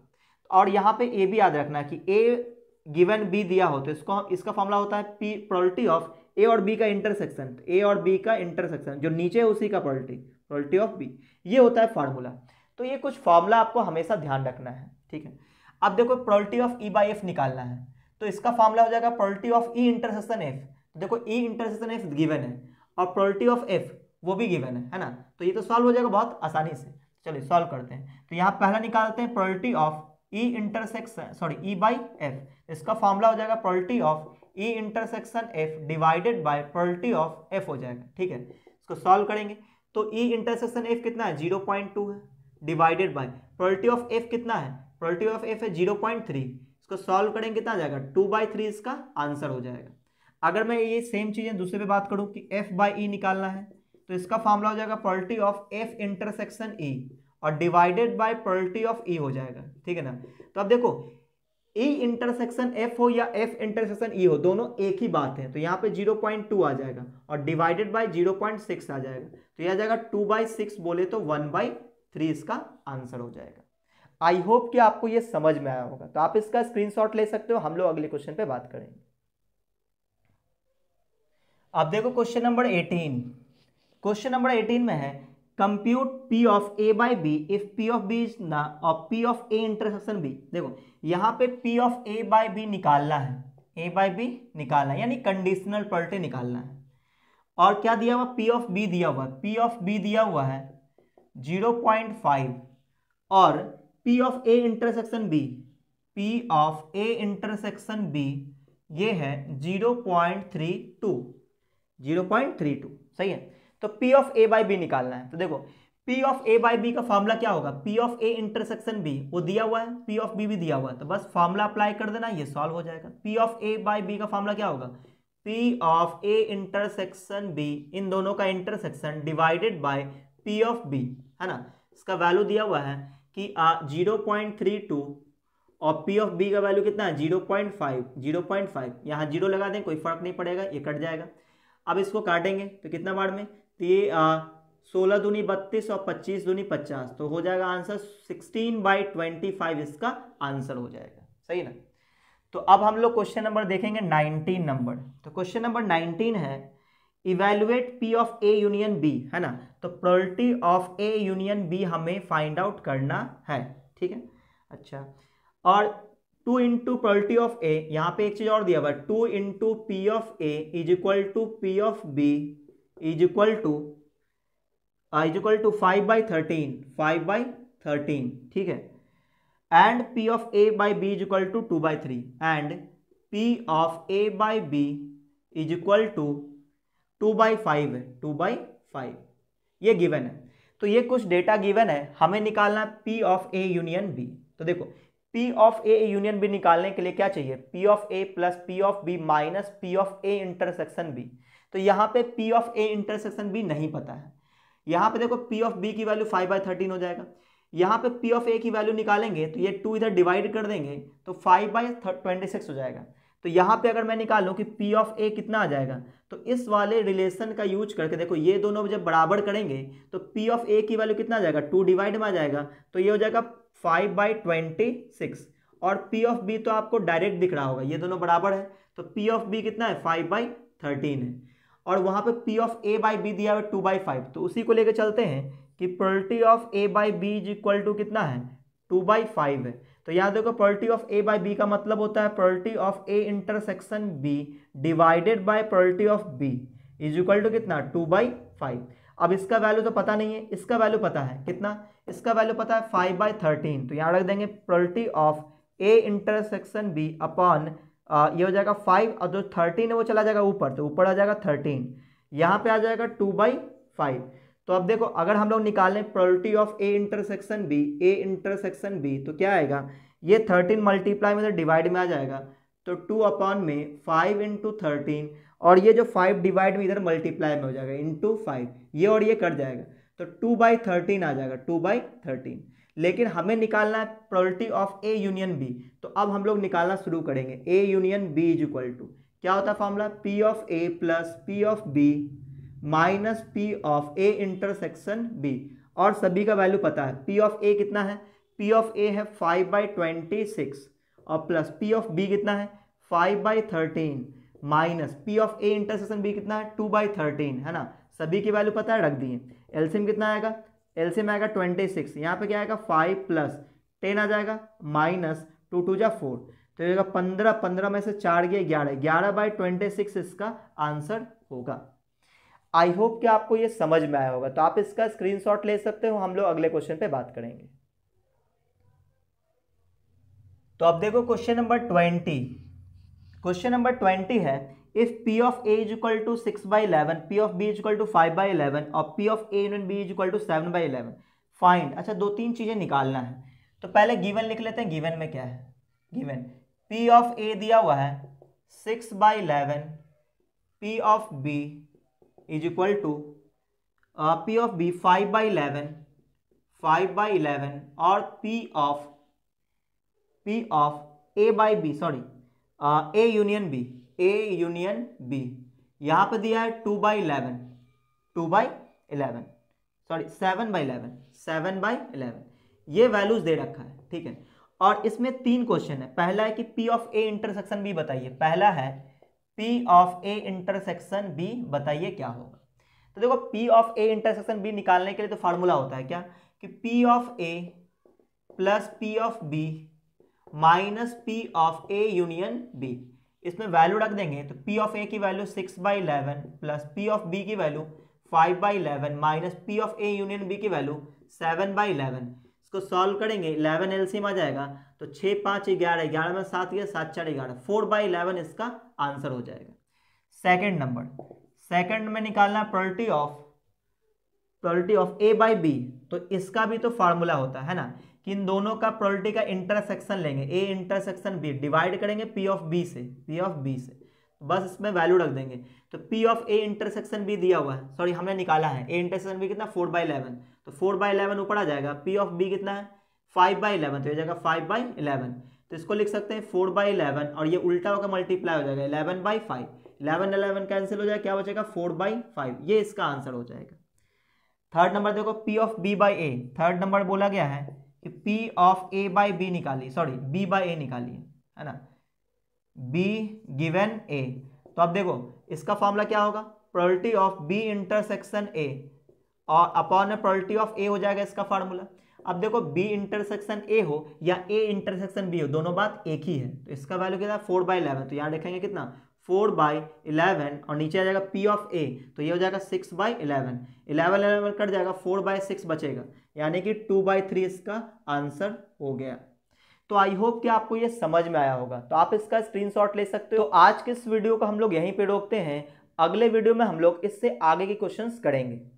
और यहाँ पे ए भी याद रखना कि ए गिवन बी दिया हो तो इसका फॉर्मूला होता है पी प्रोबेबिलिटी ऑफ ए और बी का इंटरसेक्शन, ए और बी का इंटरसेक्शन जो नीचे है उसी का प्रोबेबिलिटी ऑफ बी, ये होता है फार्मूला। तो ये कुछ फार्मूला आपको हमेशा ध्यान रखना है, ठीक है। अब देखो probability of E by F निकालना है, तो इसका फार्मूला हो जाएगा probability of E intersection F, देखो ई इंटरसेक्शन एफ गिवन है और प्रोबेबिलिटी ऑफ एफ वो भी गिवन है ना, तो ये तो सॉल्व हो जाएगा बहुत आसानी से। चलिए सॉल्व करते हैं। तो यहाँ पहला निकालते हैं probability of E intersection E by F. इसका फॉर्मूला हो जाएगा probability of E intersection F divided by probability of F हो जाएगा। ठीक है, इसको सॉल्व करेंगे तो E इंटरसेक्शन F कितना है 0.2 है divided by probability of F कितना है, प्रोबेबिलिटी ऑफ F है 0.3। इसको सॉल्व करेंगे कितना आ जाएगा 2/3 इसका आंसर हो जाएगा। अगर मैं ये सेम चीज़ें दूसरे पे बात करूँ कि F बाई E निकालना है तो इसका फॉर्मूला हो जाएगा probability of F intersection E और divided by probability of E हो जाएगा। ठीक है ना, तो अब देखो E इंटरसेक्शन F हो या F इंटरसेक्शन E हो, दोनों एक ही बात है। तो यहाँ पे 0.2 आ जाएगा और डिवाइडेड बाय 0.6 आ जाएगा, तो यह आ जाएगा 2/6 बोले तो 1/3 इसका आंसर हो जाएगा। आई होप कि आपको ये समझ में आया होगा, तो आप इसका स्क्रीनशॉट ले सकते हो। हम लोग अगले क्वेश्चन पे बात करेंगे। अब देखो क्वेश्चन नंबर 18। क्वेश्चन नंबर 18 में है compute P of A by B if P of B is ना और P of A intersection B। देखो यहाँ पे P of A by B निकालना है, A बाई बी निकालना है यानी कंडीशनल प्रोबेबिलिटी निकालना है। और क्या दिया हुआ, P ऑफ B दिया हुआ, P ऑफ B दिया हुआ है 0.5 और P of A intersection B, P of A intersection B ये है 0.32। सही है, तो P of A by B निकालना है। तो देखो P of A by B का फॉर्मूला क्या होगा, P of A intersection B वो दिया हुआ है, P ऑफ B भी दिया हुआ है, तो बस फॉर्मूला अप्लाई कर देना, ये सॉल्व हो जाएगा। P of A by B का फॉर्मूला क्या होगा, P of A intersection B इन दोनों का intersection divided by P of B है ना। इसका वैल्यू दिया हुआ है कि 0.32 और P ऑफ B का वैल्यू कितना है 0.5। यहाँ जीरो लगा दें, कोई फर्क नहीं पड़ेगा, ये कट जाएगा। अब इसको काटेंगे तो कितना बार में, तो ये 16×2 = 32 और 25×2 = 50, तो हो जाएगा आंसर 16/25 इसका आंसर हो जाएगा। सही ना, तो अब हम लोग क्वेश्चन नंबर देखेंगे 19 नंबर। तो क्वेश्चन नंबर 19 है evaluate P of A union B है ना। तो probability of A union B हमें फाइंड आउट करना है। ठीक है, अच्छा, और 2 into प्रोबेबिलिटी ऑफ A, यहाँ पे एक चीज़ और दिया हुआ है 2 into P of A = P of B is equal to 5/13। ठीक है, and P of A by B = 2/3 and P of A by B = 2/5 है, 2/5 ये गिवन है। तो ये कुछ डेटा गिवन है, हमें निकालना P of A union B। तो देखो P of A union B निकालने के लिए क्या चाहिए, P of A plus P of B minus P of A intersection B। तो यहाँ पे P of A intersection B नहीं पता है। यहाँ पे देखो P ऑफ B की वैल्यू 5/13 हो जाएगा। यहाँ पे P ऑफ A की वैल्यू निकालेंगे तो ये 2 इधर डिवाइड कर देंगे तो 5/26 हो जाएगा। तो यहाँ पे अगर मैं निकालूँ कि P ऑफ A कितना आ जाएगा, तो इस वाले रिलेशन का यूज करके देखो ये दोनों जब बराबर करेंगे तो P ऑफ A की वैल्यू कितना आ जाएगा 2/2 में आ जाएगा, तो ये हो जाएगा 5/26 और P ऑफ B तो आपको डायरेक्ट दिख रहा होगा, ये दोनों बराबर है, तो P ऑफ B कितना है 5/13 है। और वहाँ पे P of A by B दिया हुआ 2/5, तो उसी को लेकर चलते हैं कि probability of A by B equal to कितना है 2/5 है। तो यहाँ देखो probability of A by B का मतलब होता है probability of A intersection B divided by probability of B equal to कितना 2/5। अब इसका वैल्यू तो पता नहीं है, इसका वैल्यू पता है कितना, इसका वैल्यू पता है 5/13, तो यहाँ रख देंगे probability of A intersection B upon ये हो जाएगा 5 और जो 13 है वो चला जाएगा ऊपर, तो ऊपर आ जाएगा 13, यहाँ पे आ जाएगा 2/5। तो अब देखो अगर हम लोग निकालें probability of A intersection B, A intersection B तो क्या आएगा, ये 13 मल्टीप्लाई में तो डिवाइड में आ जाएगा, तो 2/5 × 13 और ये जो 5 डिवाइड में इधर मल्टीप्लाई में हो जाएगा × 5 ये और ये कट जाएगा, तो 2/13 आ जाएगा, 2/13। लेकिन हमें निकालना है probability of A union B, तो अब हम लोग निकालना शुरू करेंगे। A यूनियन B = क्या होता है formula, P of A plus P of B minus P of A intersection B और सभी का वैल्यू पता है। P ऑफ A कितना है, P ऑफ A है 5/26 और प्लस P ऑफ B कितना है 5/13 minus P of A intersection B कितना है 2/13 है ना, सभी की वैल्यू पता है, रख दिए। एलसीएम कितना आएगा, एलसीएम आएगा 26, यहाँ पे क्या आएगा 5 + 10 आ जाएगा माइनस 2 × 4, तो ये 15 में से 4 गया 11, 11/26 इसका आंसर होगा। आई होप कि आपको ये समझ में आया होगा, तो आप इसका स्क्रीनशॉट ले सकते हो। हम लोग अगले क्वेश्चन पे बात करेंगे। तो अब देखो क्वेश्चन नंबर 20 है, if P of A is equal to 6/11, P of B is equal to 5/11 और P of A union B is equal to 7/11 find. अच्छा, दो तीन चीज़ें निकालना है, तो पहले गिवन लिख लेते हैं। गिवन में क्या है, गिवन पी ऑफ ए दिया हुआ है 6/11, P of B is equal to P of B 5/11 और P of A by B, sorry A union B यहाँ पे दिया है 7/11, ये वैल्यूज दे रखा है, ठीक है। और इसमें तीन क्वेश्चन है, पहला है कि P of A intersection B बताइए, पहला है P of A intersection B बताइए क्या होगा। तो देखो P of A intersection B निकालने के लिए तो फार्मूला होता है क्या, कि P of A plus P of B minus P of A union B. इसमें वैल्यू रख देंगे, तो पी ऑफ ए की value 6/11 plus P of B की value 5/11 minus P of A union B की वैल्यू 7/11। इसको सॉल्व करेंगे, 11 एलसीएम आ जाएगा, तो 6 × 5 = 11, 11 में 7 × 7 = 4, 4/11 इसका आंसर हो जाएगा। सेकंड में निकालना product of A by B, तो इसका भी तो फार्मूला होता है ना, कि इन दोनों का प्रोडक्ट का इंटरसेक्शन लेंगे, ए इंटरसेक्शन बी डिवाइड करेंगे पी ऑफ बी से, बस इसमें वैल्यू रख देंगे। तो P of A intersection B दिया हुआ है, सॉरी हमने निकाला है ए इंटरसेक्शन बी कितना 4/11, तो 4/11 ऊपर आ जाएगा। पी ऑफ बी कितना है 5/11, तो ये जाएगा 5/11, तो इसको लिख सकते हैं 4/11 और ये उल्टा होकर मल्टीप्लाई हो जाएगा 11/5, 11/11 कैंसिल हो जाएगा, क्या बचेगा 4/5, ये इसका आंसर हो जाएगा। थर्ड नंबर देखो P of B by A, third number बोला गया है कि P of A by B निकालिए, सॉरी बी बाई ए निकालिए, है ना, बी गिवन ए। तो अब देखो इसका फॉर्मूला क्या होगा, probability of B intersection A और अपॉन में प्रोबेबिलिटी ऑफ ए हो जाएगा इसका फार्मूला। अब देखो बी इंटरसेक्शन ए हो या ए इंटरसेक्शन बी हो, दोनों बात एक ही है, तो इसका वैल्यू कितना 4/11, तो यहाँ देखेंगे कितना 4/11 और नीचे आ जाएगा पी ऑफ ए, तो ये हो जाएगा 6/11, 11/11 कट जाएगा 4/6 बचेगा, यानी कि 2/3 इसका आंसर हो गया। तो आई होप कि आपको ये समझ में आया होगा, तो आप इसका स्क्रीनशॉट ले सकते हो। तो आज के इस वीडियो को हम लोग यहीं पे रोकते हैं, अगले वीडियो में हम लोग इससे आगे के क्वेश्चंस करेंगे।